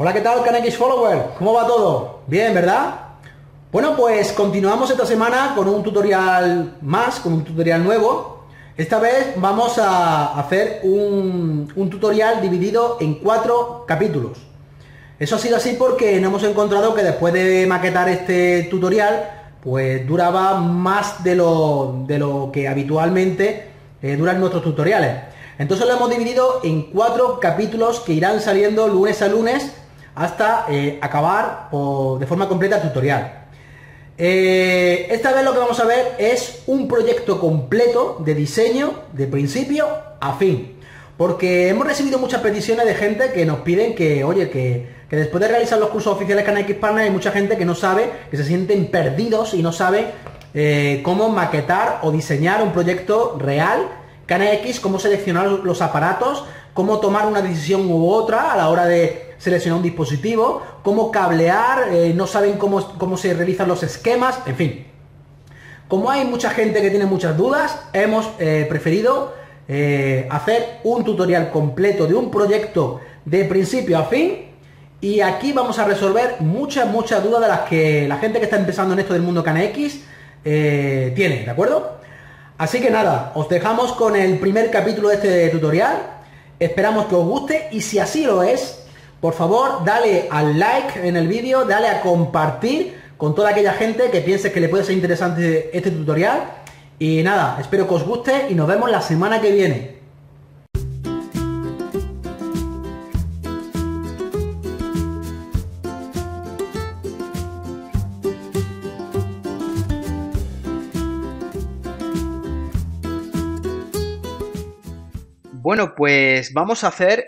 Hola, ¿qué tal, KNX follower? ¿Cómo va todo? Bien, ¿verdad? Bueno, pues continuamos esta semana con un tutorial más, con un tutorial nuevo. Esta vez vamos a hacer un tutorial dividido en 4 capítulos. Eso ha sido así porque nos hemos encontrado que después de maquetar este tutorial, pues duraba más de lo que habitualmente duran nuestros tutoriales. Entonces lo hemos dividido en 4 capítulos que irán saliendo lunes a lunes hasta acabar de forma completa el tutorial. Esta vez lo que vamos a ver es un proyecto completo de diseño de principio a fin, porque hemos recibido muchas peticiones de gente que nos piden que, oye, que después de realizar los cursos oficiales KNX Partner hay mucha gente que no sabe, que se sienten perdidos y no sabe cómo maquetar o diseñar un proyecto real KNX, cómo seleccionar los aparatos, cómo tomar una decisión u otra a la hora de seleccionar un dispositivo, cómo cablear, no saben cómo se realizan los esquemas, en fin. Como hay mucha gente que tiene muchas dudas, hemos preferido hacer un tutorial completo de un proyecto de principio a fin, y aquí vamos a resolver muchas dudas de las que la gente que está empezando en esto del mundo KNX tiene, ¿de acuerdo? Así que nada, os dejamos con el primer capítulo de este tutorial, esperamos que os guste, y si así lo es, por favor, dale al like en el vídeo, dale a compartir con toda aquella gente que piense que le puede ser interesante este tutorial. Y nada, espero que os guste y nos vemos la semana que viene. Bueno, pues vamos a hacer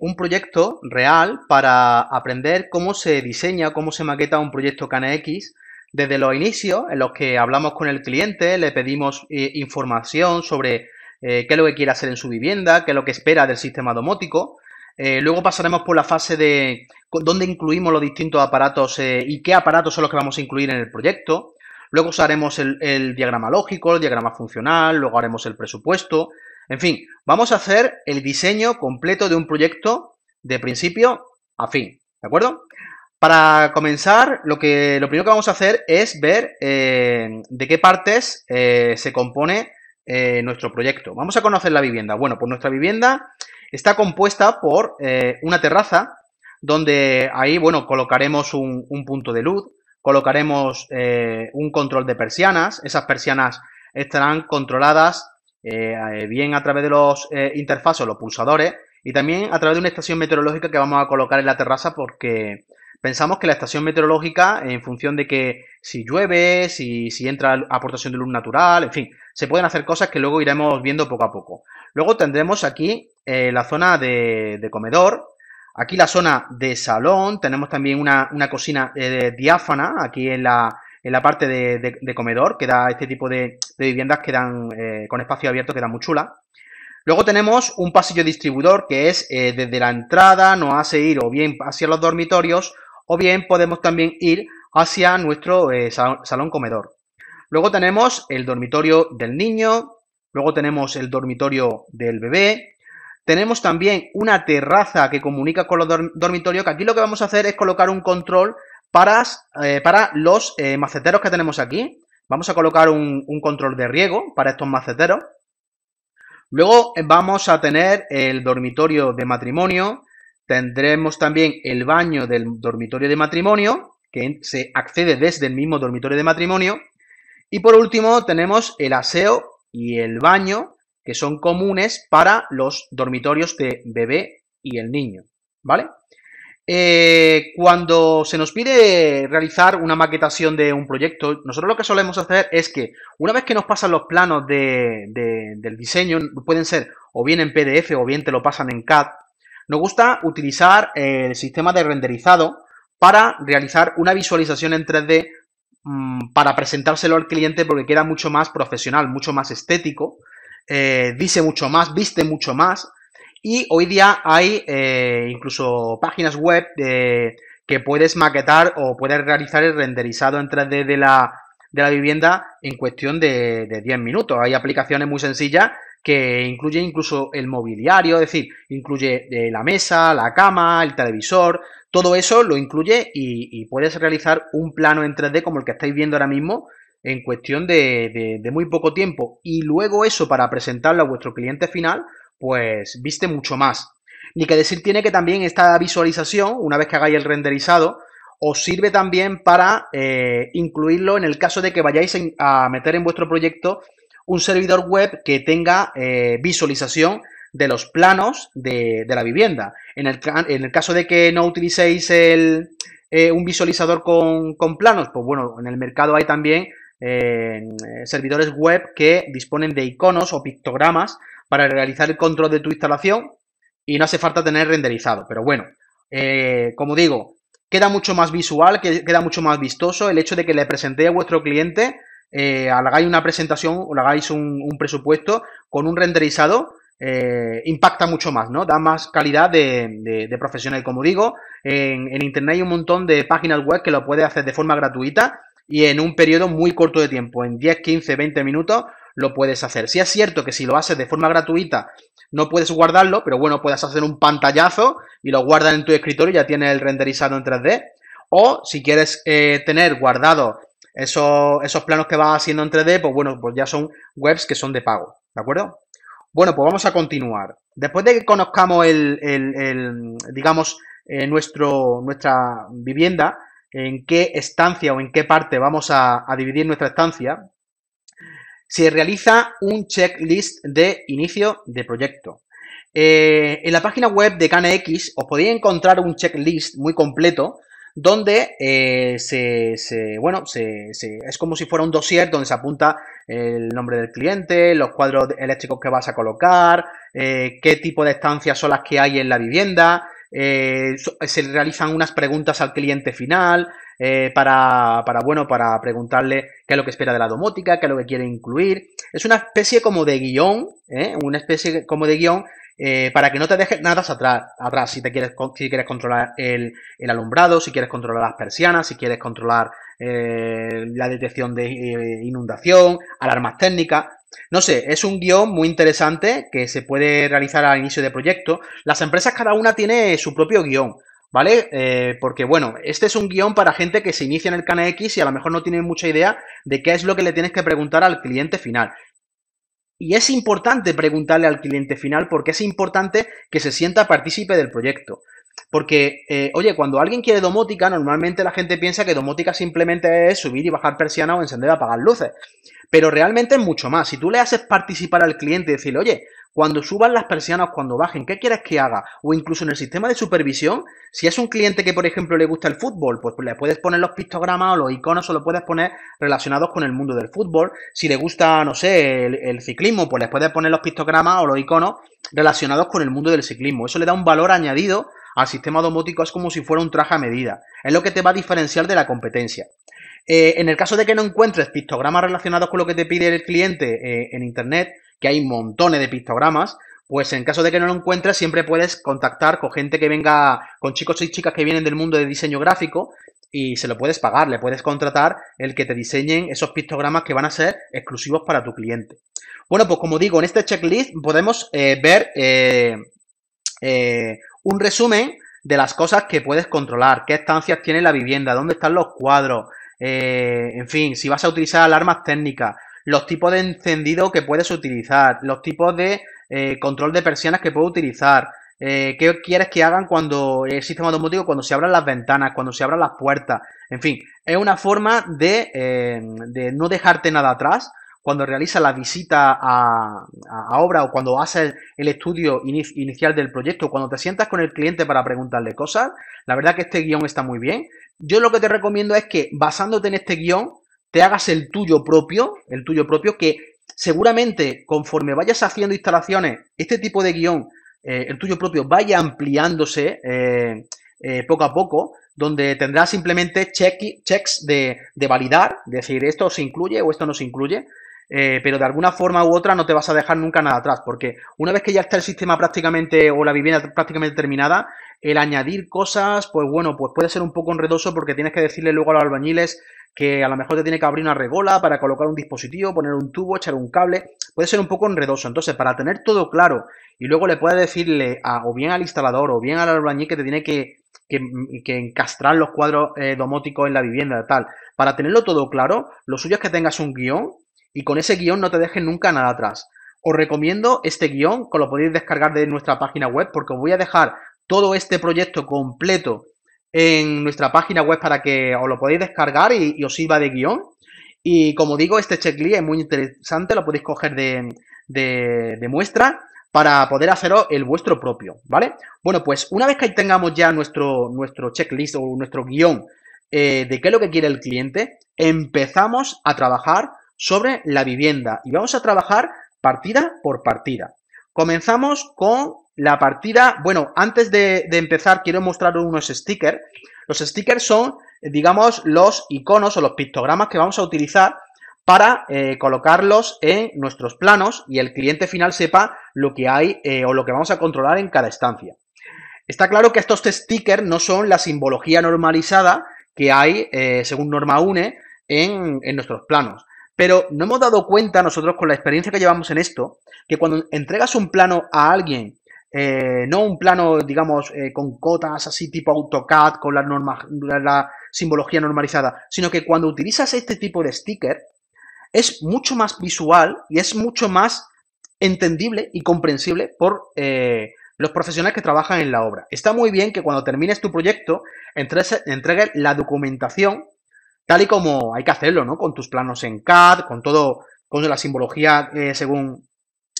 un proyecto real para aprender cómo se diseña, cómo se maqueta un proyecto KNX desde los inicios en los que hablamos con el cliente, le pedimos información sobre qué es lo que quiere hacer en su vivienda, qué es lo que espera del sistema domótico. Luego pasaremos por la fase de dónde incluimos los distintos aparatos y qué aparatos son los que vamos a incluir en el proyecto. Luego usaremos el diagrama lógico, el diagrama funcional, luego haremos el presupuesto. En fin, vamos a hacer el diseño completo de un proyecto de principio a fin, ¿de acuerdo? Para comenzar, lo primero que vamos a hacer es ver de qué partes se compone nuestro proyecto. Vamos a conocer la vivienda. Bueno, pues nuestra vivienda está compuesta por una terraza donde ahí, bueno, colocaremos un punto de luz, colocaremos un control de persianas. Esas persianas estarán controladas bien a través de los interfaces, los pulsadores, y también a través de una estación meteorológica que vamos a colocar en la terraza, porque pensamos que la estación meteorológica, en función de que si llueve, si entra aportación de luz natural, en fin, se pueden hacer cosas que luego iremos viendo poco a poco. Luego tendremos aquí la zona de comedor, aquí la zona de salón, tenemos también una cocina diáfana aquí en la parte de comedor, que da este tipo de viviendas que dan con espacio abierto, que dan muy chula. Luego tenemos un pasillo distribuidor que es desde la entrada, nos hace ir o bien hacia los dormitorios o bien podemos también ir hacia nuestro salón comedor. Luego tenemos el dormitorio del niño, luego tenemos el dormitorio del bebé. Tenemos también una terraza que comunica con los dormitorios, que aquí lo que vamos a hacer es colocar un control para los maceteros que tenemos aquí. Vamos a colocar un control de riego para estos maceteros. Luego vamos a tener el dormitorio de matrimonio. Tendremos también el baño del dormitorio de matrimonio, que se accede desde el mismo dormitorio de matrimonio. Y por último tenemos el aseo y el baño, que son comunes para los dormitorios de bebé y el niño, ¿vale? Cuando se nos pide realizar una maquetación de un proyecto, nosotros lo que solemos hacer es que una vez que nos pasan los planos del diseño, pueden ser o bien en PDF o bien te lo pasan en CAD, nos gusta utilizar el sistema de renderizado para realizar una visualización en 3D para presentárselo al cliente, porque queda mucho más profesional, mucho más estético, dice mucho más, viste mucho más. Y hoy día hay incluso páginas web que puedes maquetar o puedes realizar el renderizado en 3D de la vivienda en cuestión de 10 minutos. Hay aplicaciones muy sencillas que incluyen incluso el mobiliario, es decir, incluye la mesa, la cama, el televisor, Todo eso lo incluye y puedes realizar un plano en 3D como el que estáis viendo ahora mismo en cuestión de muy poco tiempo. Y luego eso, para presentarlo a vuestro cliente final, pues viste mucho más. Ni que decir tiene que también esta visualización, una vez que hagáis el renderizado, os sirve también para incluirlo en el caso de que vayáis a meter en vuestro proyecto un servidor web que tenga visualización de los planos de la vivienda. En el caso de que no utilicéis un visualizador con planos, pues bueno, en el mercado hay también servidores web que disponen de iconos o pictogramas para realizar el control de tu instalación y no hace falta tener renderizado. Pero bueno, como digo, queda mucho más visual, queda mucho más vistoso el hecho de que le presentéis a vuestro cliente, hagáis una presentación o hagáis un presupuesto con un renderizado. Impacta mucho más, ¿no? Da más calidad de profesional. Como digo, en internet hay un montón de páginas web que lo puedes hacer de forma gratuita y en un periodo muy corto de tiempo, en 10, 15, 20 minutos lo puedes hacer. Sí es cierto que si lo haces de forma gratuita no puedes guardarlo, pero bueno, puedes hacer un pantallazo y lo guardas en tu escritorio y ya tienes el renderizado en 3D. O si quieres tener guardado esos planos que vas haciendo en 3D, pues bueno, pues ya son webs que son de pago, ¿de acuerdo? Bueno, pues vamos a continuar. Después de que conozcamos nuestra vivienda, en qué estancia o en qué parte vamos a dividir nuestra estancia, se realiza un checklist de inicio de proyecto. En la página web de KNX os podéis encontrar un checklist muy completo donde es como si fuera un dossier donde se apunta el nombre del cliente, los cuadros eléctricos que vas a colocar, qué tipo de estancias son las que hay en la vivienda, se realizan unas preguntas al cliente final para preguntarle qué es lo que espera de la domótica, qué es lo que quiere incluir. Es una especie como de guión, para que no te dejes nada atrás. Si quieres controlar el alumbrado, si quieres controlar las persianas, si quieres controlar la detección de inundación, alarmas técnicas. No sé, es un guión muy interesante que se puede realizar al inicio de proyecto. Las empresas, cada una tiene su propio guión, ¿vale? Porque, bueno, este es un guión para gente que se inicia en el KNX y a lo mejor no tiene mucha idea de qué es lo que le tienes que preguntar al cliente final. Y es importante preguntarle al cliente final, porque es importante que se sienta partícipe del proyecto. Porque, oye, cuando alguien quiere domótica, normalmente la gente piensa que domótica simplemente es subir y bajar persianas o encender y apagar luces. Pero realmente es mucho más. Si tú le haces participar al cliente y decirle, oye, cuando suban las persianas, cuando bajen, ¿qué quieres que haga? O incluso en el sistema de supervisión, si es un cliente que, por ejemplo, le gusta el fútbol, pues le puedes poner los pictogramas o los iconos, o lo puedes poner relacionados con el mundo del fútbol. Si le gusta, no sé, el ciclismo, pues le puedes poner los pictogramas o los iconos relacionados con el mundo del ciclismo. Eso le da un valor añadido al sistema domótico. Es como si fuera un traje a medida. Es lo que te va a diferenciar de la competencia. En el caso de que no encuentres pictogramas relacionados con lo que te pide el cliente en internet, que hay montones de pictogramas, pues en caso de que no lo encuentres, siempre puedes contactar con gente que venga, con chicos y chicas que vienen del mundo de diseño gráfico, y se lo puedes pagar, le puedes contratar el que te diseñen esos pictogramas que van a ser exclusivos para tu cliente. Bueno, pues como digo, en este checklist podemos ver un resumen de las cosas que puedes controlar, qué estancias tiene la vivienda, dónde están los cuadros, en fin, si vas a utilizar alarmas técnicas, los tipos de encendido que puedes utilizar, los tipos de control de persianas que puedes utilizar, qué quieres que hagan cuando el sistema domótico, cuando se abran las ventanas, cuando se abran las puertas. En fin, es una forma de no dejarte nada atrás cuando realizas la visita a obra, o cuando haces el estudio inicial del proyecto, cuando te sientas con el cliente para preguntarle cosas. La verdad que este guión está muy bien. Yo lo que te recomiendo es que, basándote en este guión, te hagas el tuyo propio, que seguramente conforme vayas haciendo instalaciones, este tipo de guión, el tuyo propio, vaya ampliándose poco a poco, donde tendrás simplemente checks de validar, decir esto se incluye o esto no se incluye, pero de alguna forma u otra no te vas a dejar nunca nada atrás, porque una vez que ya está el sistema prácticamente, o la vivienda prácticamente terminada, el añadir cosas, pues bueno, pues puede ser un poco enredoso, porque tienes que decirle luego a los albañiles que a lo mejor te tiene que abrir una regola para colocar un dispositivo, poner un tubo, echar un cable. Puede ser un poco enredoso. Entonces, para tener todo claro y luego le puedes decirle o bien al instalador o bien al albañil que te tiene que que encastrar los cuadros domóticos en la vivienda, tal. Para tenerlo todo claro, lo suyo es que tengas un guión y con ese guión no te dejes nunca nada atrás. Os recomiendo este guión, que lo podéis descargar de nuestra página web, porque os voy a dejar todo este proyecto completo en nuestra página web para que os lo podáis descargar y os sirva de guión. Y como digo, este checklist es muy interesante, lo podéis coger de muestra para poder haceros el vuestro propio, ¿vale? Bueno, pues una vez que tengamos ya nuestro checklist o nuestro guión de qué es lo que quiere el cliente, empezamos a trabajar sobre la vivienda y vamos a trabajar partida por partida. Comenzamos con la partida. Bueno, antes de empezar quiero mostraros unos stickers. Los stickers son, digamos, los iconos o los pictogramas que vamos a utilizar para colocarlos en nuestros planos y el cliente final sepa lo que hay o lo que vamos a controlar en cada estancia. Está claro que estos stickers no son la simbología normalizada que hay según norma UNE en nuestros planos. Pero no hemos dado cuenta nosotros con la experiencia que llevamos en esto, que cuando entregas un plano a alguien, no un plano, digamos, con cotas así tipo AutoCAD, con la simbología normalizada, sino que cuando utilizas este tipo de sticker, es mucho más visual y es mucho más entendible y comprensible por los profesionales que trabajan en la obra. Está muy bien que cuando termines tu proyecto entregues la documentación tal y como hay que hacerlo, ¿no? Con tus planos en CAD, con todo, con la simbología según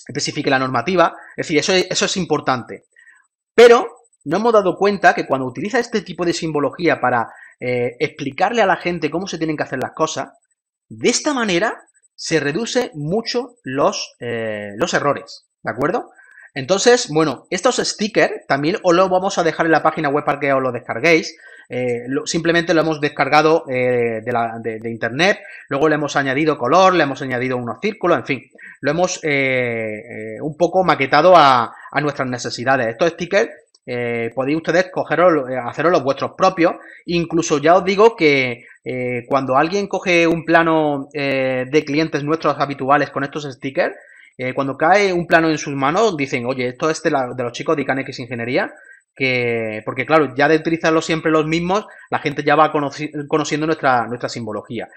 especifique la normativa. Es decir, eso es importante. Pero no hemos dado cuenta que cuando utiliza este tipo de simbología para explicarle a la gente cómo se tienen que hacer las cosas, de esta manera se reduce mucho los errores, ¿de acuerdo? Entonces, bueno, estos stickers también os los vamos a dejar en la página web para que os los descarguéis. Simplemente lo hemos descargado de internet, luego le hemos añadido color, le hemos añadido unos círculos, en fin, lo hemos un poco maquetado a nuestras necesidades. Estos stickers podéis ustedes cogeros, haceros los vuestros propios. Incluso ya os digo que cuando alguien coge un plano de clientes nuestros habituales con estos stickers, cuando cae un plano en sus manos dicen, oye, esto es de los chicos de IKNX Ingeniería, porque claro, ya de utilizarlo siempre los mismos, la gente ya va conociendo nuestra simbología.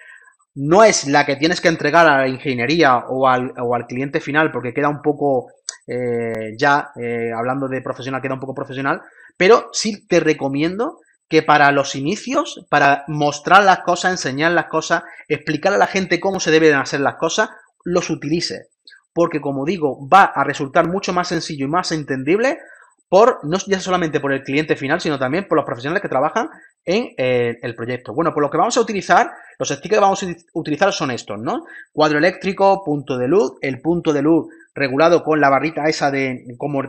No es la que tienes que entregar a la ingeniería o al cliente final, porque queda un poco, hablando de profesional, queda un poco profesional, pero sí te recomiendo que para los inicios, para mostrar las cosas, enseñar las cosas, explicar a la gente cómo se deben hacer las cosas, los utilices. Porque, como digo, va a resultar mucho más sencillo y más entendible, no ya solamente por el cliente final, sino también por los profesionales que trabajan en el proyecto. Bueno, pues lo que vamos a utilizar, los stickers que vamos a utilizar son estos, ¿no? Cuadro eléctrico, punto de luz, el punto de luz regulado con la barrita esa como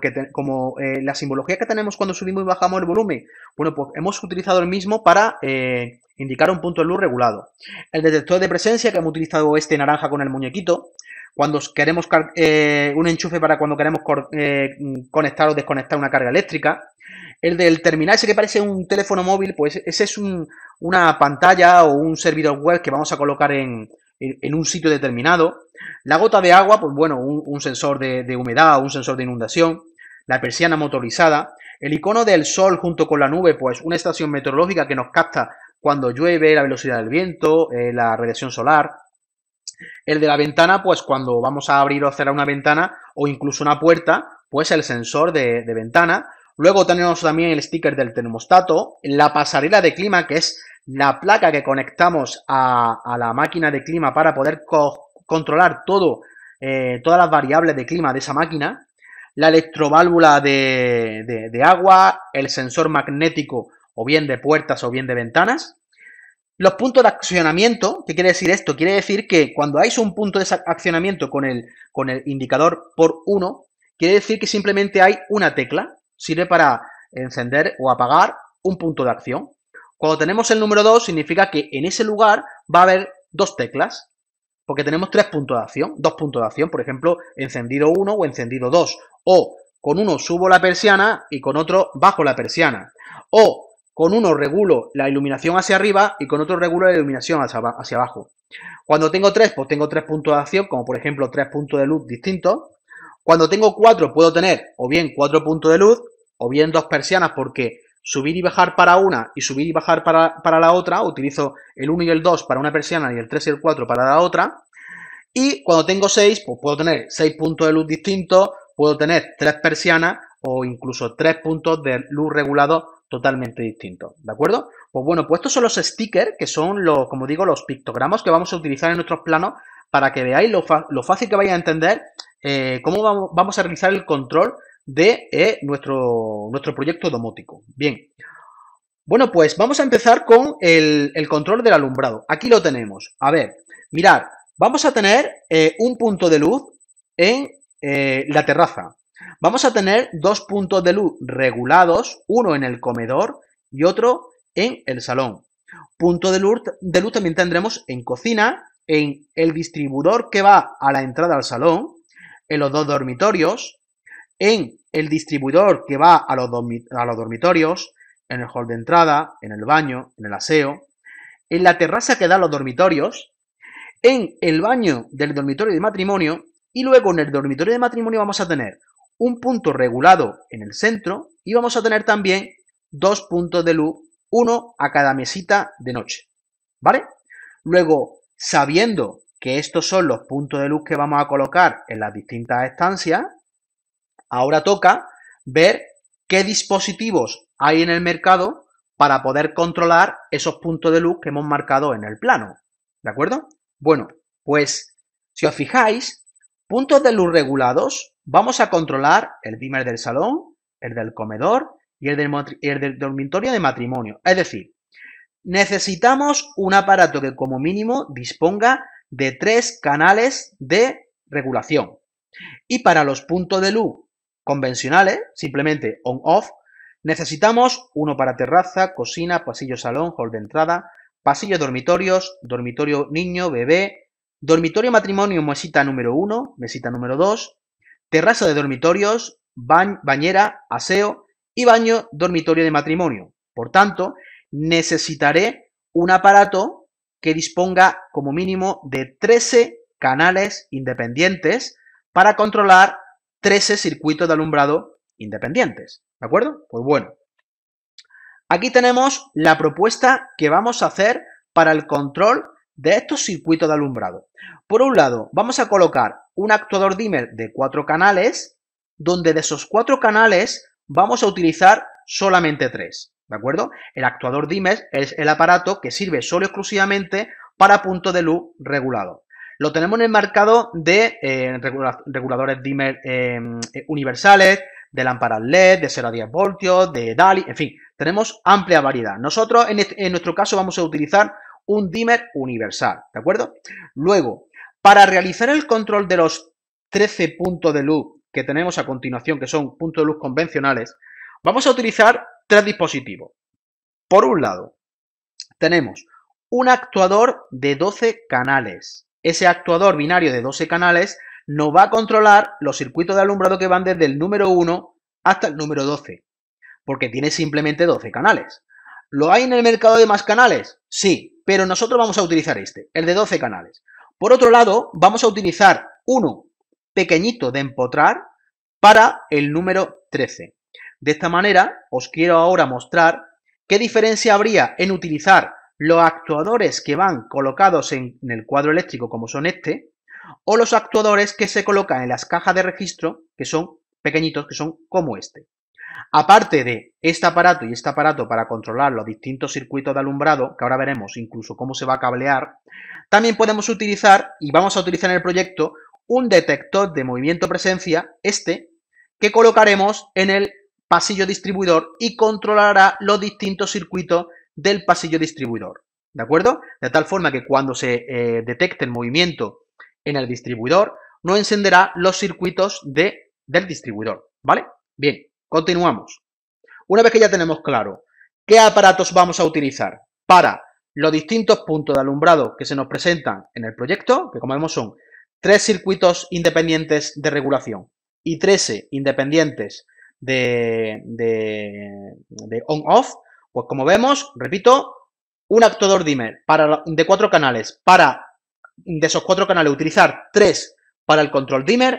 la simbología que tenemos cuando subimos y bajamos el volumen. Bueno, pues hemos utilizado el mismo para indicar un punto de luz regulado. El detector de presencia, que hemos utilizado este naranja con el muñequito. Cuando queremos un enchufe para cuando queremos conectar o desconectar una carga eléctrica. El del terminal, ese que parece un teléfono móvil, pues ese es una pantalla o un servidor web que vamos a colocar en un sitio determinado. La gota de agua, pues bueno, un sensor de humedad o un sensor de inundación. La persiana motorizada. El icono del sol junto con la nube, pues una estación meteorológica que nos capta cuando llueve, la velocidad del viento, la radiación solar. El de la ventana, pues cuando vamos a abrir o cerrar una ventana o incluso una puerta, pues el sensor de ventana. Luego tenemos también el sticker del termostato, la pasarela de clima, que es la placa que conectamos a la máquina de clima para poder controlar todas las variables de clima de esa máquina, la electroválvula de agua, el sensor magnético o bien de puertas o bien de ventanas. Los puntos de accionamiento, ¿qué quiere decir esto? Quiere decir que cuando hay un punto de accionamiento con el indicador por 1, quiere decir que simplemente hay una tecla, sirve para encender o apagar un punto de acción. Cuando tenemos el número 2, significa que en ese lugar va a haber 2 teclas, porque tenemos 3 puntos de acción, 2 puntos de acción, por ejemplo, encendido 1 o encendido 2, o con uno subo la persiana y con otro bajo la persiana, o con uno regulo la iluminación hacia arriba y con otro regulo la iluminación hacia abajo. Cuando tengo 3, pues tengo 3 puntos de acción, como por ejemplo 3 puntos de luz distintos. Cuando tengo 4, puedo tener o bien 4 puntos de luz o bien 2 persianas porque subir y bajar para una y subir y bajar para la otra, utilizo el 1 y el 2 para una persiana y el 3 y el 4 para la otra. Y cuando tengo 6, pues puedo tener 6 puntos de luz distintos, puedo tener 3 persianas o incluso 3 puntos de luz regulados totalmente distintos, ¿de acuerdo? Pues bueno, pues estos son los stickers, que son, como digo, los pictogramas que vamos a utilizar en nuestros planos para que veáis lo fácil que vais a entender cómo vamos a realizar el control de nuestro proyecto domótico. Bien, bueno, pues vamos a empezar con el control del alumbrado. Aquí lo tenemos. A ver, mirad, vamos a tener un punto de luz en la terraza. Vamos a tener 2 puntos de luz regulados, uno en el comedor y otro en el salón. Punto de luz también tendremos en cocina, en el distribuidor que va a la entrada al salón, en los 2 dormitorios, en el distribuidor que va a los dormitorios, en el hall de entrada, en el baño, en el aseo, en la terraza que da a los dormitorios, en el baño del dormitorio de matrimonio, y luego en el dormitorio de matrimonio vamos a tener un punto regulado en el centro y vamos a tener también 2 puntos de luz, uno a cada mesita de noche, ¿vale? Luego, sabiendo que estos son los puntos de luz que vamos a colocar en las distintas estancias, ahora toca ver qué dispositivos hay en el mercado para poder controlar esos puntos de luz que hemos marcado en el plano, ¿de acuerdo? Bueno, pues si os fijáis, puntos de luz regulados, vamos a controlar el dimmer del salón, el del comedor y el del dormitorio de matrimonio. Es decir, necesitamos un aparato que como mínimo disponga de 3 canales de regulación. Y para los puntos de luz convencionales, simplemente on-off, necesitamos uno para terraza, cocina, pasillo salón, hall de entrada, pasillo dormitorios, dormitorio niño, bebé, dormitorio matrimonio, mesita número 1, mesita número 2, terraza de dormitorios, bañera, aseo y baño, dormitorio de matrimonio. Por tanto, necesitaré un aparato que disponga como mínimo de 13 canales independientes para controlar 13 circuitos de alumbrado independientes, ¿de acuerdo? Pues bueno, aquí tenemos la propuesta que vamos a hacer para el control de estos circuitos de alumbrado. Por un lado, vamos a colocar un actuador dimmer de 4 canales, donde de esos 4 canales vamos a utilizar solamente 3, ¿de acuerdo? El actuador dimmer es el aparato que sirve solo y exclusivamente para puntos de luz regulados. Lo tenemos en el mercado de reguladores dimmer universales, de lámparas LED, de 0 a 10 voltios, de DALI, en fin, tenemos amplia variedad. Nosotros, en nuestro caso, vamos a utilizar un dimmer universal, ¿de acuerdo? Luego, para realizar el control de los 13 puntos de luz que tenemos a continuación, que son puntos de luz convencionales, vamos a utilizar 3 dispositivos. Por un lado, tenemos un actuador de 12 canales. Ese actuador binario de 12 canales nos va a controlar los circuitos de alumbrado que van desde el número 1 hasta el número 12, porque tiene simplemente 12 canales. ¿Lo hay en el mercado de más canales? Sí, pero nosotros vamos a utilizar este, el de 12 canales. Por otro lado, vamos a utilizar uno pequeñito de empotrar para el número 13. De esta manera, os quiero ahora mostrar qué diferencia habría en utilizar los actuadores que van colocados en el cuadro eléctrico, como son este, o los actuadores que se colocan en las cajas de registro, que son pequeñitos, que son como este. Aparte de este aparato y este aparato para controlar los distintos circuitos de alumbrado, que ahora veremos incluso cómo se va a cablear, también podemos utilizar, y vamos a utilizar en el proyecto, un detector de movimiento presencia, este, que colocaremos en el pasillo distribuidor y controlará los distintos circuitos del pasillo distribuidor, ¿de acuerdo? De tal forma que cuando se detecte el movimiento en el distribuidor, no encenderá los circuitos del distribuidor, ¿vale? Bien, continuamos. Una vez que ya tenemos claro qué aparatos vamos a utilizar para los distintos puntos de alumbrado que se nos presentan en el proyecto, que como vemos son 3 circuitos independientes de regulación y 13 independientes de on-off, pues como vemos, repito, un actuador dimmer de 4 canales, para de esos 4 canales utilizar 3 para el control dimmer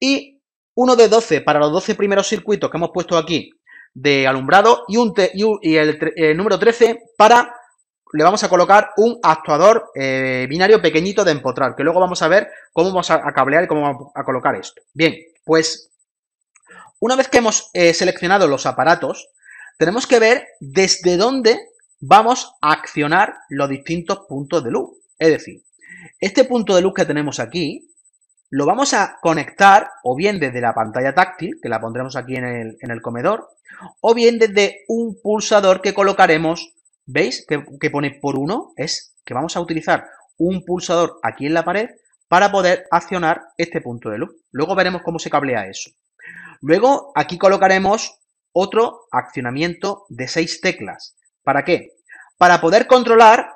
y uno de 12 para los 12 primeros circuitos que hemos puesto aquí de alumbrado y el número 13 para... Le vamos a colocar un actuador binario pequeñito de empotrar, que luego vamos a ver cómo vamos a cablear y cómo vamos a colocar esto. Bien, pues una vez que hemos seleccionado los aparatos, tenemos que ver desde dónde vamos a accionar los distintos puntos de luz. Es decir, este punto de luz que tenemos aquí lo vamos a conectar o bien desde la pantalla táctil, que la pondremos aquí en el comedor, o bien desde un pulsador que colocaremos. ¿Veis que pone por 1? Es que vamos a utilizar un pulsador aquí en la pared para poder accionar este punto de luz. Luego veremos cómo se cablea eso. Luego aquí colocaremos otro accionamiento de 6 teclas. ¿Para qué? Para poder controlar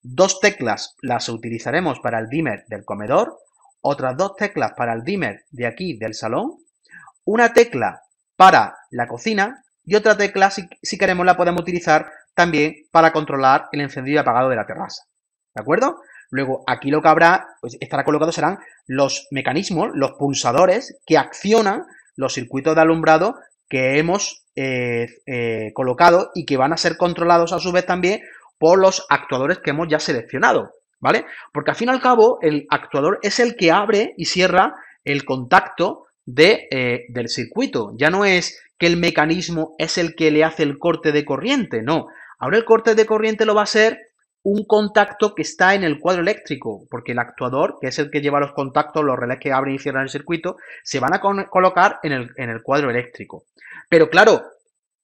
2 teclas. Las utilizaremos para el dimmer del comedor, otras 2 teclas para el dimmer de aquí del salón, una tecla para la cocina y otra tecla, si queremos, la podemos utilizar también para controlar el encendido y apagado de la terraza, ¿de acuerdo? Luego aquí lo que habrá, pues estará colocado, serán los mecanismos, los pulsadores que accionan los circuitos de alumbrado que hemos colocado y que van a ser controlados a su vez también por los actuadores que hemos ya seleccionado, ¿vale? Porque al fin y al cabo el actuador es el que abre y cierra el contacto del circuito. Ya no es que el mecanismo es el que le hace el corte de corriente, no. Ahora el corte de corriente lo va a hacer un contacto que está en el cuadro eléctrico, porque el actuador, que es el que lleva los contactos, los relés que abren y cierran el circuito, se van a colocar en el cuadro eléctrico. Pero claro,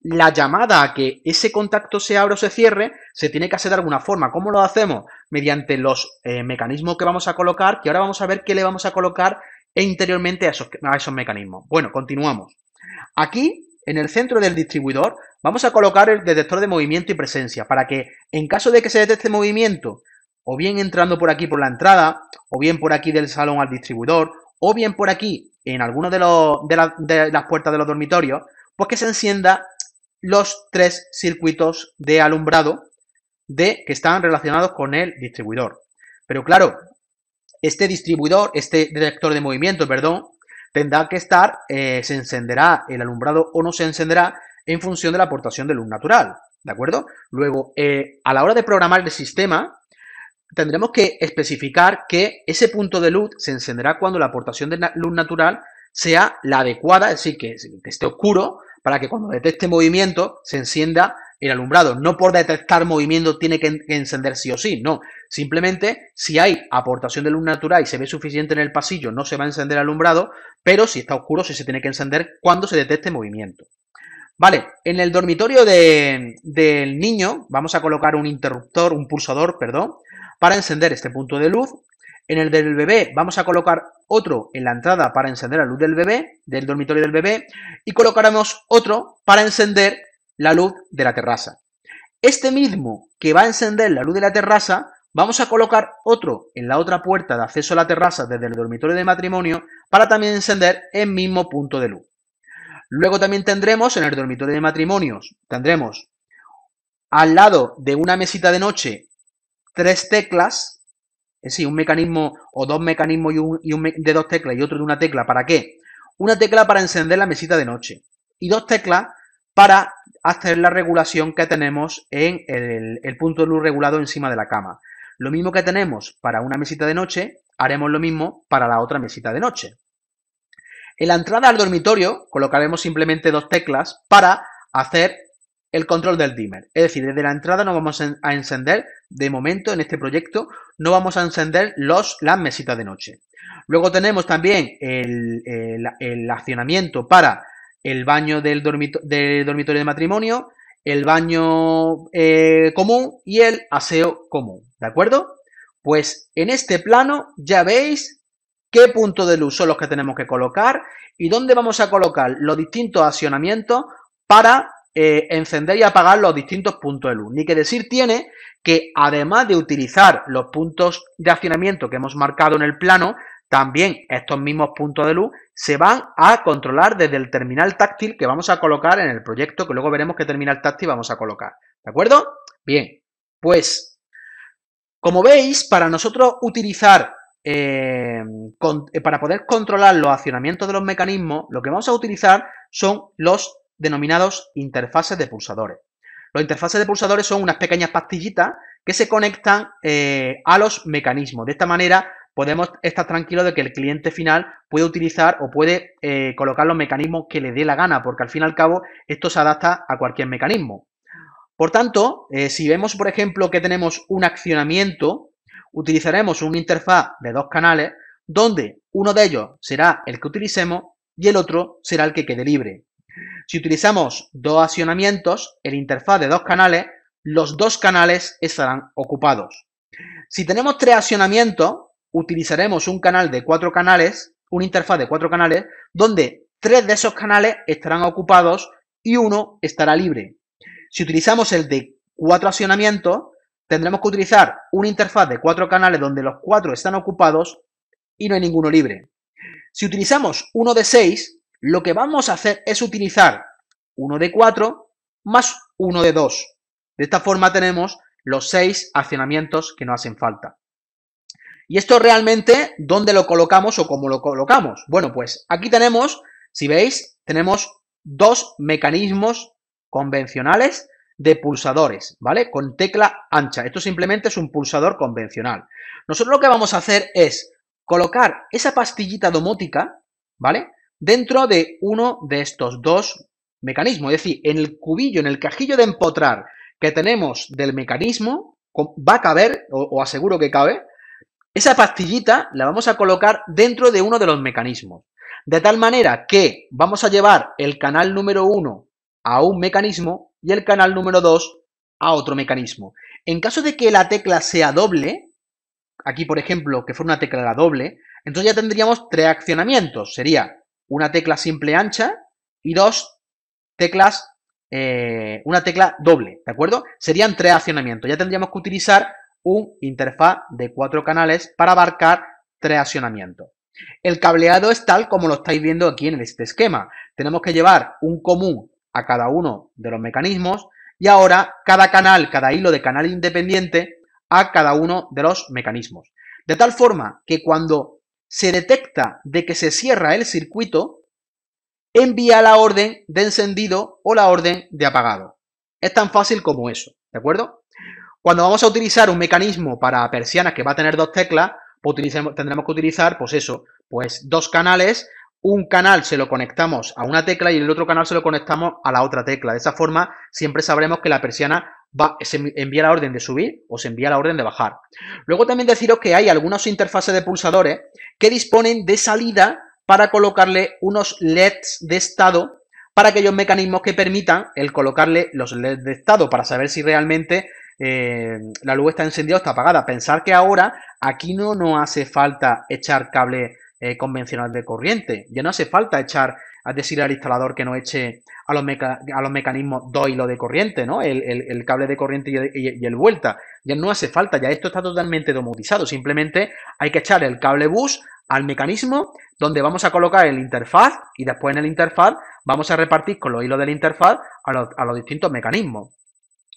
la llamada a que ese contacto se abra o se cierre se tiene que hacer de alguna forma. ¿Cómo lo hacemos? Mediante los mecanismos que vamos a colocar, que ahora vamos a ver qué le vamos a colocar interiormente a esos mecanismos. Bueno, continuamos. Aquí, en el centro del distribuidor, vamos a colocar el detector de movimiento y presencia para que, en caso de que se detecte movimiento, o bien entrando por aquí por la entrada, o bien por aquí del salón al distribuidor, o bien por aquí en alguno de las puertas de los dormitorios, pues que se encienda los 3 circuitos de alumbrado que están relacionados con el distribuidor. Pero claro, este detector de movimiento, perdón, tendrá que estar, se encenderá el alumbrado o no se encenderá en función de la aportación de luz natural, ¿de acuerdo? Luego, a la hora de programar el sistema, tendremos que especificar que ese punto de luz se encenderá cuando la aportación de luz natural sea la adecuada, es decir, que esté oscuro, para que cuando detecte movimiento se encienda el alumbrado. No por detectar movimiento tiene que encender sí o sí, no. Simplemente, si hay aportación de luz natural y se ve suficiente en el pasillo, no se va a encender el alumbrado, pero si está oscuro, sí se tiene que encender cuando se detecte movimiento. Vale, en el dormitorio del niño vamos a colocar un interruptor, un pulsador, perdón, para encender este punto de luz. En el del bebé vamos a colocar otro en la entrada para encender la luz del bebé, del dormitorio del bebé, y colocaremos otro para encender la luz de la terraza. Este mismo que va a encender la luz de la terraza, vamos a colocar otro en la otra puerta de acceso a la terraza desde el dormitorio de matrimonio para también encender el mismo punto de luz. Luego también tendremos en el dormitorio de matrimonios, tendremos al lado de una mesita de noche 3 teclas, es decir, un mecanismo o 2 mecanismos de 2 teclas y otro de 1 tecla. ¿Para qué? Una tecla para encender la mesita de noche y 2 teclas para hacer la regulación que tenemos en el punto de luz regulado encima de la cama. Lo mismo que tenemos para una mesita de noche, haremos lo mismo para la otra mesita de noche. En la entrada al dormitorio colocaremos simplemente 2 teclas para hacer el control del dimmer. Es decir, desde la entrada no vamos a encender, de momento en este proyecto, no vamos a encender las mesitas de noche. Luego tenemos también el accionamiento para el baño del dormitorio de matrimonio, el baño común y el aseo común, ¿de acuerdo? Pues en este plano ya veis qué puntos de luz son los que tenemos que colocar y dónde vamos a colocar los distintos accionamientos para encender y apagar los distintos puntos de luz. Ni que decir tiene que además de utilizar los puntos de accionamiento que hemos marcado en el plano, también estos mismos puntos de luz se van a controlar desde el terminal táctil que vamos a colocar en el proyecto, que luego veremos qué terminal táctil vamos a colocar, ¿de acuerdo? Bien, pues como veis, para nosotros utilizar, para poder controlar los accionamientos de los mecanismos, lo que vamos a utilizar son los denominados interfaces de pulsadores. Los interfaces de pulsadores son unas pequeñas pastillitas que se conectan a los mecanismos. De esta manera podemos estar tranquilos de que el cliente final puede utilizar o puede colocar los mecanismos que le dé la gana, porque al fin y al cabo esto se adapta a cualquier mecanismo. Por tanto, si vemos, por ejemplo, que tenemos un accionamiento, utilizaremos una interfaz de dos canales donde uno de ellos será el que utilicemos y el otro será el que quede libre. Si utilizamos dos accionamientos, el interfaz de dos canales, los dos canales estarán ocupados. Si tenemos tres accionamientos, utilizaremos un canal de cuatro canales, una interfaz de cuatro canales, donde tres de esos canales estarán ocupados y uno estará libre. Si utilizamos el de cuatro accionamientos, tendremos que utilizar una interfaz de cuatro canales donde los cuatro están ocupados y no hay ninguno libre. Si utilizamos uno de seis, lo que vamos a hacer es utilizar uno de cuatro más uno de dos. De esta forma tenemos los seis accionamientos que nos hacen falta. ¿Y esto realmente dónde lo colocamos o cómo lo colocamos? Bueno, pues aquí tenemos, si veis, tenemos dos mecanismos convencionales de pulsadores, ¿vale? Con tecla ancha. Esto simplemente es un pulsador convencional. Nosotros lo que vamos a hacer es colocar esa pastillita domótica, ¿vale? Dentro de uno de estos dos mecanismos. Es decir, en el cubillo, en el cajillo de empotrar que tenemos del mecanismo, va a caber, o aseguro que cabe, esa pastillita la vamos a colocar dentro de uno de los mecanismos. De tal manera que vamos a llevar el canal número 1 a un mecanismo y el canal número 2 a otro mecanismo. En caso de que la tecla sea doble, aquí por ejemplo que fuera una tecla doble, entonces ya tendríamos tres accionamientos. Sería una tecla simple ancha y dos teclas, una tecla doble, ¿de acuerdo? Serían tres accionamientos. Ya tendríamos que utilizar un interfaz de cuatro canales para abarcar tres accionamientos. El cableado es tal como lo estáis viendo aquí en este esquema. Tenemos que llevar un común a cada uno de los mecanismos y ahora cada canal, cada hilo de canal independiente a cada uno de los mecanismos. De tal forma que cuando se detecta de que se cierra el circuito, envía la orden de encendido o la orden de apagado. Es tan fácil como eso, ¿de acuerdo? Cuando vamos a utilizar un mecanismo para persianas que va a tener dos teclas, pues tendremos que utilizar, pues eso, pues dos canales. Un canal se lo conectamos a una tecla y el otro canal se lo conectamos a la otra tecla. De esa forma siempre sabremos que la persiana se envía la orden de subir o se envía la orden de bajar. Luego también deciros que hay algunas interfaces de pulsadores que disponen de salida para colocarle unos LEDs de estado para aquellos mecanismos que permitan el colocarle los LEDs de estado para saber si realmente la luz está encendida o está apagada. Pensar que ahora aquí no hace falta echar cable convencional de corriente, ya no hace falta echar, es decir, al instalador que no eche a los mecanismos dos hilos de corriente, ¿no? El cable de corriente y el vuelta, ya no hace falta, ya esto está totalmente domotizado, simplemente hay que echar el cable bus al mecanismo donde vamos a colocar el interfaz y después en el interfaz vamos a repartir con los hilos de la interfaz a los distintos mecanismos.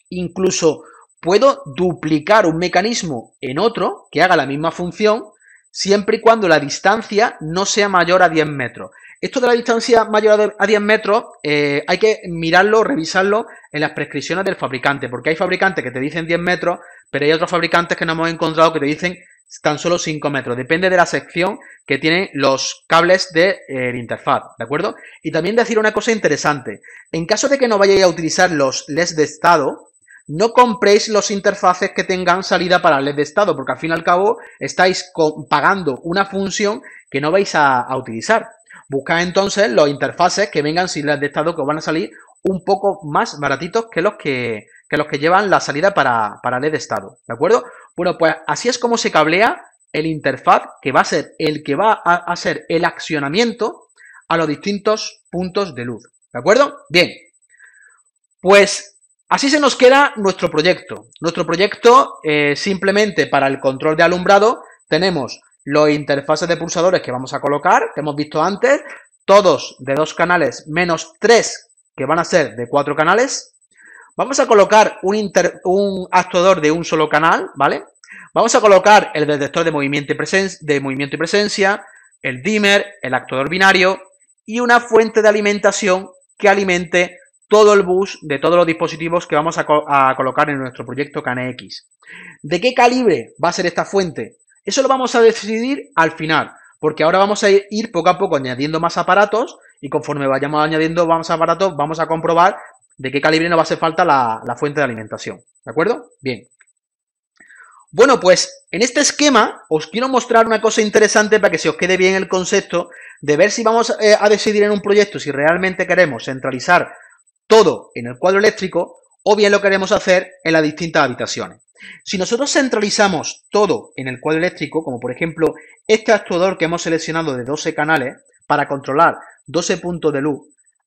Incluso puedo duplicar un mecanismo en otro que haga la misma función siempre y cuando la distancia no sea mayor a 10 metros. Esto de la distancia mayor a 10 metros hay que mirarlo, revisarlo en las prescripciones del fabricante, porque hay fabricantes que te dicen 10 metros, pero hay otros fabricantes que no hemos encontrado que te dicen tan solo 5 metros. Depende de la sección que tienen los cables de interfaz, ¿de acuerdo? Y también decir una cosa interesante. En caso de que no vayáis a utilizar los LEDs de estado, no compréis los interfaces que tengan salida para LED de estado, porque al fin y al cabo estáis pagando una función que no vais a utilizar. Buscad entonces los interfaces que vengan sin LED de estado, que os van a salir un poco más baratitos que los que llevan la salida para LED de estado, ¿de acuerdo? Bueno, pues así es como se cablea el interfaz, que va a ser el que va a hacer el accionamiento a los distintos puntos de luz, ¿de acuerdo? Bien, pues así se nos queda nuestro proyecto. Nuestro proyecto simplemente para el control de alumbrado tenemos los interfaces de pulsadores que vamos a colocar, que hemos visto antes, todos de dos canales menos tres que van a ser de cuatro canales. Vamos a colocar un actuador de un solo canal, ¿vale? Vamos a colocar el detector de movimiento y presencia, el dimmer, el actuador binario y una fuente de alimentación que alimente todo el bus de todos los dispositivos que vamos a colocar en nuestro proyecto KNX. ¿De qué calibre va a ser esta fuente? Eso lo vamos a decidir al final, porque ahora vamos a ir poco a poco añadiendo más aparatos y conforme vayamos añadiendo más aparatos vamos a comprobar de qué calibre nos va a hacer falta la fuente de alimentación. ¿De acuerdo? Bien. Bueno, pues en este esquema os quiero mostrar una cosa interesante para que se os quede bien el concepto de ver si vamos a decidir en un proyecto si realmente queremos centralizar todo en el cuadro eléctrico o bien lo queremos hacer en las distintas habitaciones. Si nosotros centralizamos todo en el cuadro eléctrico, como por ejemplo este actuador que hemos seleccionado de 12 canales para controlar 12 puntos de luz,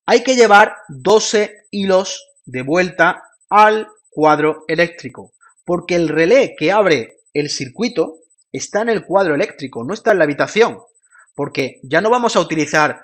hay que llevar 12 hilos de vuelta al cuadro eléctrico, porque el relé que abre el circuito está en el cuadro eléctrico, no está en la habitación, porque ya no vamos a utilizar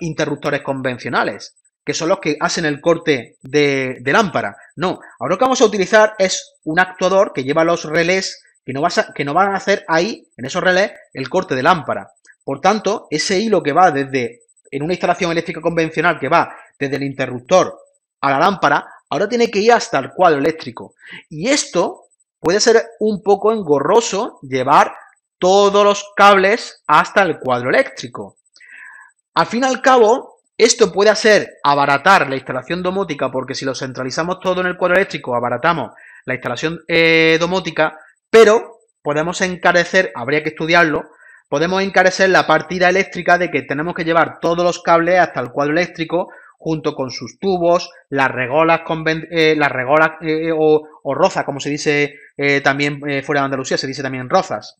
interruptores convencionales, que son los que hacen el corte de lámpara. No, ahora lo que vamos a utilizar es un actuador que lleva los relés que no van a hacer ahí, en esos relés, el corte de lámpara. Por tanto, ese hilo que va desde, en una instalación eléctrica convencional, que va desde el interruptor a la lámpara, ahora tiene que ir hasta el cuadro eléctrico. Y esto puede ser un poco engorroso llevar todos los cables hasta el cuadro eléctrico. Al fin y al cabo, esto puede hacer abaratar la instalación domótica, porque si lo centralizamos todo en el cuadro eléctrico, abaratamos la instalación domótica, pero podemos encarecer, habría que estudiarlo, podemos encarecer la partida eléctrica de que tenemos que llevar todos los cables hasta el cuadro eléctrico, junto con sus tubos, las regolas, o rozas, como se dice también fuera de Andalucía, se dice también rozas.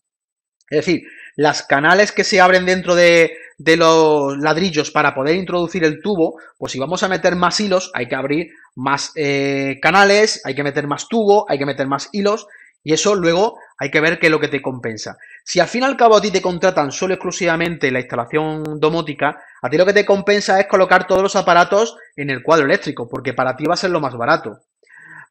Es decir, las canales que se abren dentro de los ladrillos para poder introducir el tubo, pues si vamos a meter más hilos hay que abrir más canales, hay que meter más tubo, hay que meter más hilos, y eso luego hay que ver qué es lo que te compensa. Si al fin y al cabo a ti te contratan solo exclusivamente la instalación domótica, a ti lo que te compensa es colocar todos los aparatos en el cuadro eléctrico, porque para ti va a ser lo más barato.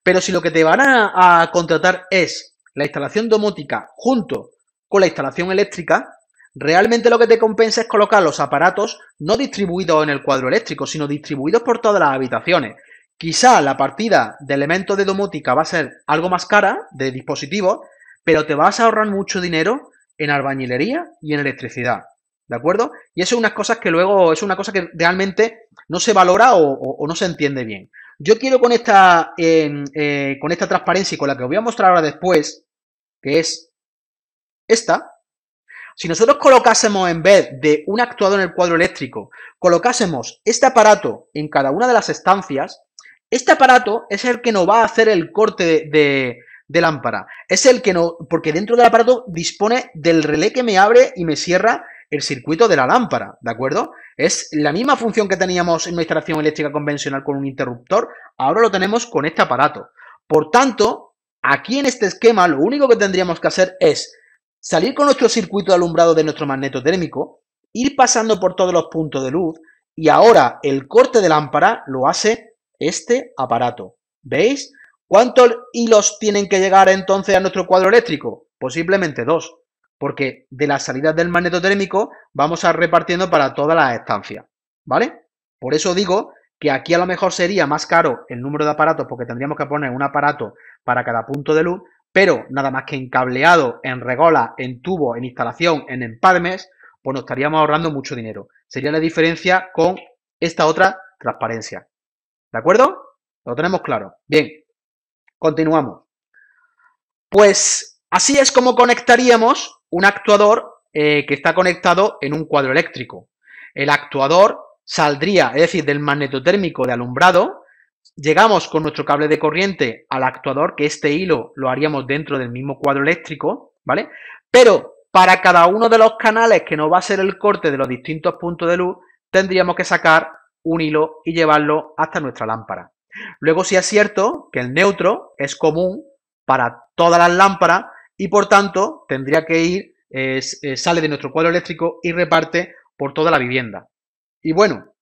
Pero si lo que te van a contratar es la instalación domótica junto con la instalación eléctrica, realmente lo que te compensa es colocar los aparatos no distribuidos en el cuadro eléctrico, sino distribuidos por todas las habitaciones. Quizá la partida de elementos de domótica va a ser algo más cara, de dispositivos, pero te vas a ahorrar mucho dinero en albañilería y en electricidad, ¿de acuerdo? Y eso es unas cosas que luego, es una cosa que realmente no se valora o no se entiende bien. Yo quiero con esta transparencia y con la que os voy a mostrar ahora después, que es esta. Si nosotros colocásemos, en vez de un actuador en el cuadro eléctrico, colocásemos este aparato en cada una de las estancias, este aparato es el que nos va a hacer el corte de lámpara. Es el que no, porque dentro del aparato dispone del relé que me abre y me cierra el circuito de la lámpara, ¿de acuerdo? Es la misma función que teníamos en una instalación eléctrica convencional con un interruptor, ahora lo tenemos con este aparato. Por tanto, aquí en este esquema lo único que tendríamos que hacer es salir con nuestro circuito de alumbrado de nuestro magneto térmico, ir pasando por todos los puntos de luz, y ahora el corte de lámpara lo hace este aparato. ¿Veis? ¿Cuántos hilos tienen que llegar entonces a nuestro cuadro eléctrico? Posiblemente 2, porque de las salidas del magneto térmico vamos a ir repartiendo para todas las estancias, ¿vale? Por eso digo que aquí a lo mejor sería más caro el número de aparatos, porque tendríamos que poner un aparato para cada punto de luz, pero nada más que en cableado, en regola, en tubo, en instalación, en empalmes, pues nos estaríamos ahorrando mucho dinero. Sería la diferencia con esta otra transparencia. ¿De acuerdo? Lo tenemos claro. Bien, continuamos. Pues así es como conectaríamos un actuador que está conectado en un cuadro eléctrico. El actuador saldría, es decir, del magnetotérmico de alumbrado. Llegamos con nuestro cable de corriente al actuador, que este hilo lo haríamos dentro del mismo cuadro eléctrico, ¿vale? Pero para cada uno de los canales que nos va a ser el corte de los distintos puntos de luz, tendríamos que sacar un hilo y llevarlo hasta nuestra lámpara. Luego sí es cierto que el neutro es común para todas las lámparas y por tanto tendría que ir, sale de nuestro cuadro eléctrico y reparte por toda la vivienda. Y bueno,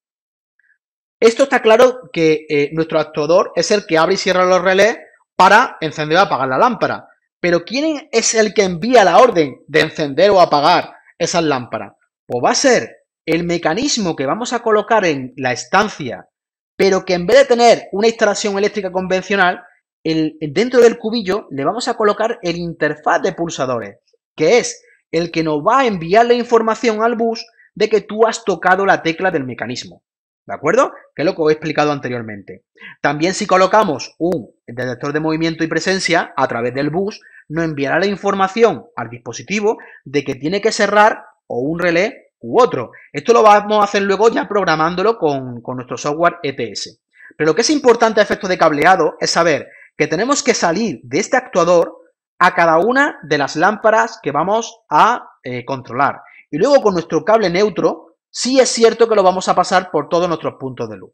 esto está claro que nuestro actuador es el que abre y cierra los relés para encender o apagar la lámpara. Pero ¿quién es el que envía la orden de encender o apagar esas lámparas? Pues va a ser el mecanismo que vamos a colocar en la estancia pero que en vez de tener una instalación eléctrica convencional, dentro del cubillo le vamos a colocar el interfaz de pulsadores, que es el que nos va a enviar la información al bus de que tú has tocado la tecla del mecanismo, ¿de acuerdo? Que es lo que os he explicado anteriormente. También si colocamos un detector de movimiento y presencia a través del bus, nos enviará la información al dispositivo de que tiene que cerrar o un relé u otro. Esto lo vamos a hacer luego ya programándolo con nuestro software ETS. Pero lo que es importante a efectos de cableado es saber que tenemos que salir de este actuador a cada una de las lámparas que vamos a controlar. Y luego con nuestro cable neutro, sí es cierto que lo vamos a pasar por todos nuestros puntos de luz,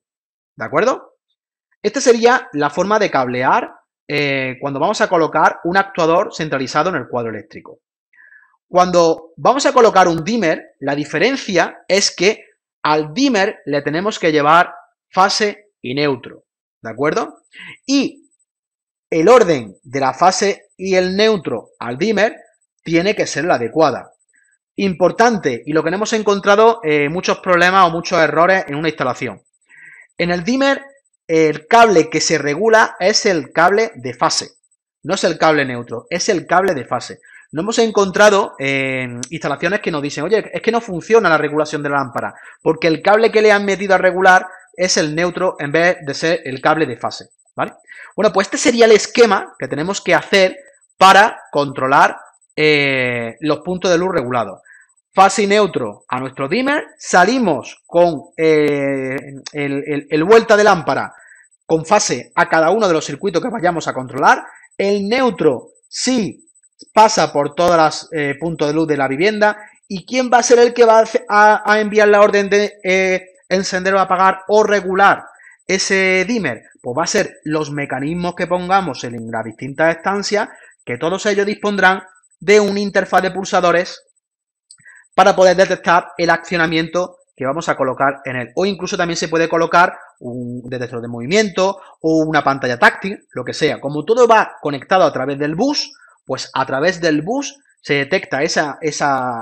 ¿de acuerdo? Esta sería la forma de cablear cuando vamos a colocar un actuador centralizado en el cuadro eléctrico. Cuando vamos a colocar un dimmer, la diferencia es que al dimmer le tenemos que llevar fase y neutro, ¿de acuerdo? Y el orden de la fase y el neutro al dimmer tiene que ser la adecuada. Importante, y lo que hemos encontrado muchos problemas o muchos errores en una instalación. En el dimmer, el cable que se regula es el cable de fase, no es el cable neutro, es el cable de fase. No hemos encontrado instalaciones que nos dicen, oye, es que no funciona la regulación de la lámpara, porque el cable que le han metido a regular es el neutro en vez de ser el cable de fase, ¿vale? Bueno, pues este sería el esquema que tenemos que hacer para controlar los puntos de luz regulados. Fase y neutro a nuestro dimmer, salimos con el vuelta de lámpara con fase a cada uno de los circuitos que vayamos a controlar, el neutro sí pasa por todos los puntos de luz de la vivienda, y quién va a ser el que va a enviar la orden de encender o apagar o regular ese dimmer, pues va a ser los mecanismos que pongamos en las distintas estancias, que todos ellos dispondrán de un interfaz de pulsadores para poder detectar el accionamiento que vamos a colocar en él. O incluso también se puede colocar un detector de movimiento o una pantalla táctil, lo que sea. Como todo va conectado a través del bus, pues a través del bus se detecta esa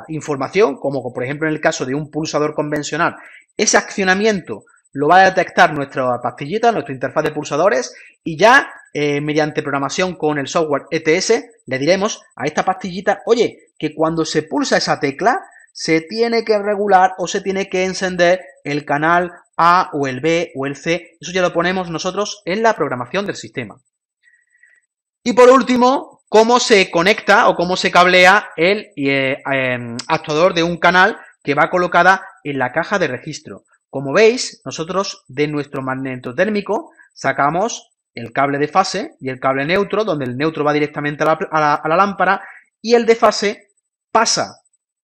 información, como por ejemplo en el caso de un pulsador convencional. Ese accionamiento lo va a detectar nuestra pastillita, nuestra interfaz de pulsadores, y ya mediante programación con el software ETS le diremos a esta pastillita, oye, que cuando se pulsa esa tecla se tiene que regular o se tiene que encender el canal A o el B o el C. Eso ya lo ponemos nosotros en la programación del sistema. Y por último, cómo se conecta o cómo se cablea el actuador de un canal que va colocada en la caja de registro. Como veis, nosotros de nuestro magneto térmico sacamos el cable de fase y el cable neutro, donde el neutro va directamente a la lámpara, y el de fase pasa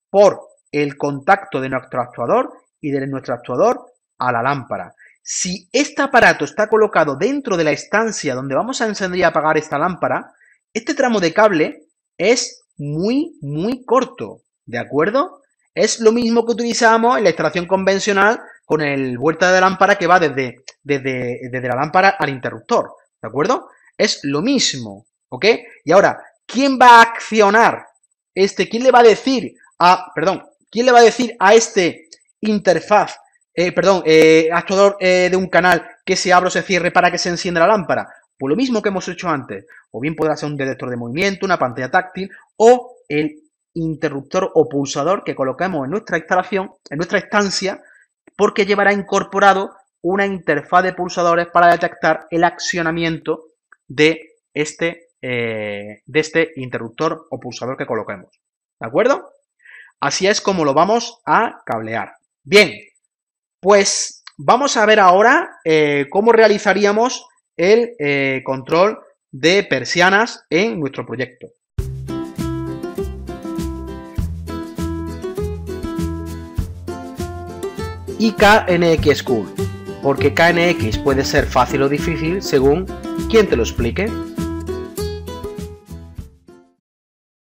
por el contacto de nuestro actuador y de nuestro actuador a la lámpara. Si este aparato está colocado dentro de la estancia donde vamos a encender y apagar esta lámpara, este tramo de cable es muy, muy corto, ¿de acuerdo? Es lo mismo que utilizamos en la instalación convencional con el vuelta de lámpara que va desde la lámpara al interruptor, ¿de acuerdo? Es lo mismo, ¿ok? Y ahora, ¿quién va a accionar ¿quién le va a decir a este interfaz, actuador de un canal que se abra o se cierre para que se encienda la lámpara? Pues lo mismo que hemos hecho antes, o bien podrá ser un detector de movimiento, una pantalla táctil o el interruptor o pulsador que colocamos en nuestra instalación, en nuestra estancia, porque llevará incorporado una interfaz de pulsadores para detectar el accionamiento de este interruptor o pulsador que coloquemos, ¿de acuerdo? Así es como lo vamos a cablear. Bien, pues vamos a ver ahora cómo realizaríamos el control de persianas en nuestro proyecto. Y KNX School, porque KNX puede ser fácil o difícil según quien te lo explique.